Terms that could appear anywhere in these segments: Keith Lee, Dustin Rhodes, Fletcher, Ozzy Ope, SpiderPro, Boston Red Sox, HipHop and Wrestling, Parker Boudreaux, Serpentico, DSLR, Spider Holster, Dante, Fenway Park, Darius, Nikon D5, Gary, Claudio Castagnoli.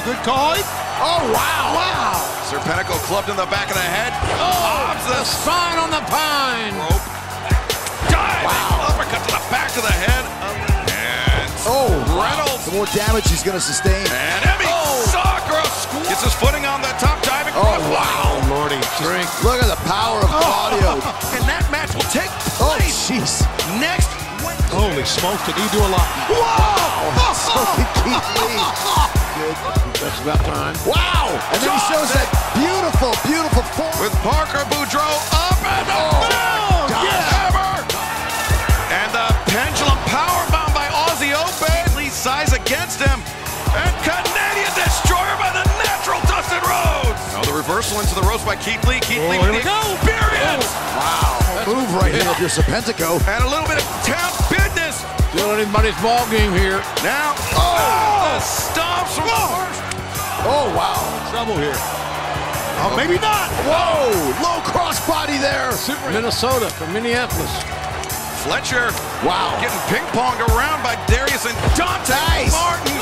penalty. Good call. Oh, wow. Wow. Serpentico clubbed in the back of the head. Oh, the spine on the pine. Rope. Dive. Wow. Uppercut to the back of the head. And oh, Reynolds. The more damage he's going to sustain. And Emmy. Oh. Soccer gets his footing on the top, diving. Oh, wow. Oh, Lordy. Drink. Look at the power of Claudio. And that match will take place. Oh, jeez. Next. Holy smokes, did he do a lot? Whoa! Wow. So did Keith Lee. Good. That's about time. Wow! And then he shows that beautiful, beautiful form. With Parker Boudreaux up and down! Yes! Hammer! And the pendulum powerbomb by Ozzy Ope. Lee size against him. And Canadian destroyer by the natural Dustin Rhodes. Now the reversal into the ropes by Keith Lee. Keith Lee with the experience! Oh. Wow! Move right here if you're Serpentico. And a little bit of town business. Doing anybody's ball game here. Now, the stomps from Parker. Oh, wow. Trouble here. Oh, maybe not. Whoa, low crossbody there. Super Minnesota from Minneapolis. Fletcher. Wow. Getting ping-ponged around by Darius and Dante. Nice. Martin.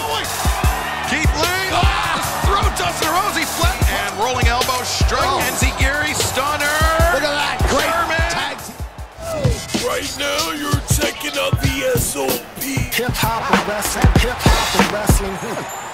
Keith Lee. Ah. Throw Dustin Rhodes. He flat. And rolling elbow strike. NC Gary. Stunner. Look at that. Great. Right now, you're checking out the SOP. Hip-hop and wrestling.